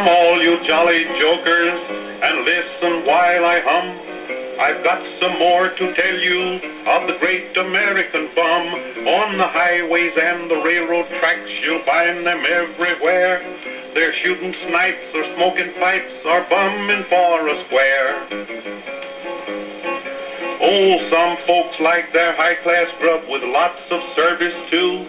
Come all you jolly jokers, and listen while I hum. I've got some more to tell you of the great American bum. On the highways and the railroad tracks, you'll find them everywhere. They're shooting snipes or smoking pipes or bumming for a square. Oh, some folks like their high-class grub with lots of service too.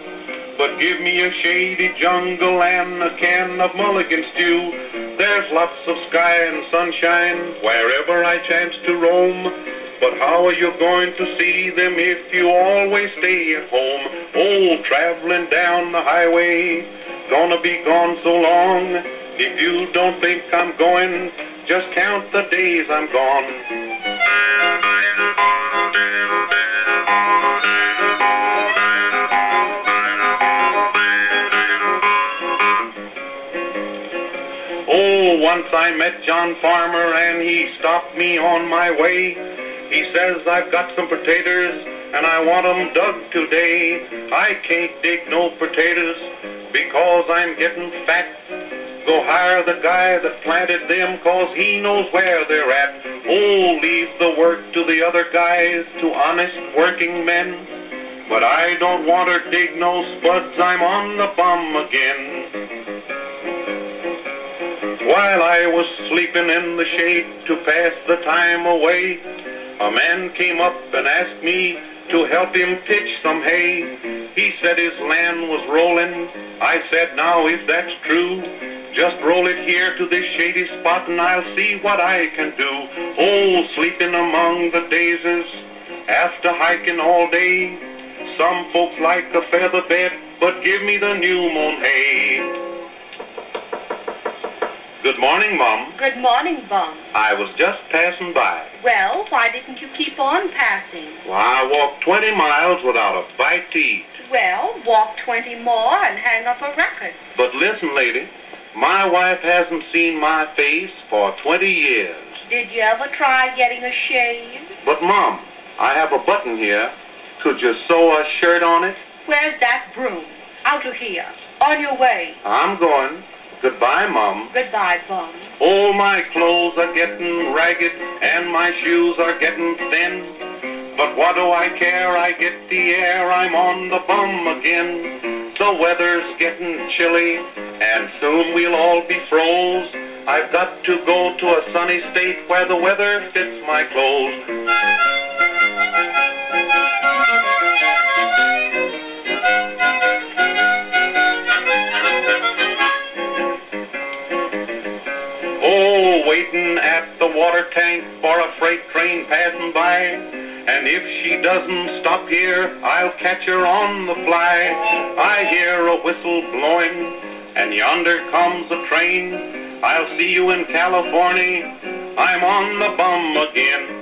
But give me a shady jungle and a can of mulligan stew. There's lots of sky and sunshine wherever I chance to roam. But how are you going to see them if you always stay at home? Oh, traveling down the highway, gonna be gone so long. If you don't think I'm going, just count the days I'm gone. Once I met John Farmer and he stopped me on my way. He says, I've got some potatoes and I want them dug today. I can't dig no potatoes because I'm getting fat. Go hire the guy that planted them cause he knows where they're at. Oh, leave the work to the other guys, to honest working men. But I don't want to dig no spuds, I'm on the bum again. While I was sleeping in the shade to pass the time away, a man came up and asked me to help him pitch some hay. He said his land was rolling. I said, now if that's true, just roll it here to this shady spot and I'll see what I can do. Oh, sleeping among the daisies after hiking all day. Some folks like a feather bed, but give me the new mown hay. Good morning, Mom. Good morning, Bum. I was just passing by. Well, why didn't you keep on passing? Well, I walked 20 miles without a bite to eat. Well, walk 20 more and hang up a record. But listen, lady, my wife hasn't seen my face for 20 years. Did you ever try getting a shave? But, Mom, I have a button here. Could you sew a shirt on it? Where's that broom? Out of here. On your way. I'm going. Goodbye, Mom. Goodbye, Bum. Oh, my clothes are getting ragged and my shoes are getting thin. But what do I care? I get the air. I'm on the bum again. The weather's getting chilly and soon we'll all be froze. I've got to go to a sunny state where the weather fits my clothes. Waiting at the water tank for a freight train passing by, and if she doesn't stop here, I'll catch her on the fly. I hear a whistle blowing, and yonder comes a train. I'll see you in California. I'm on the bum again.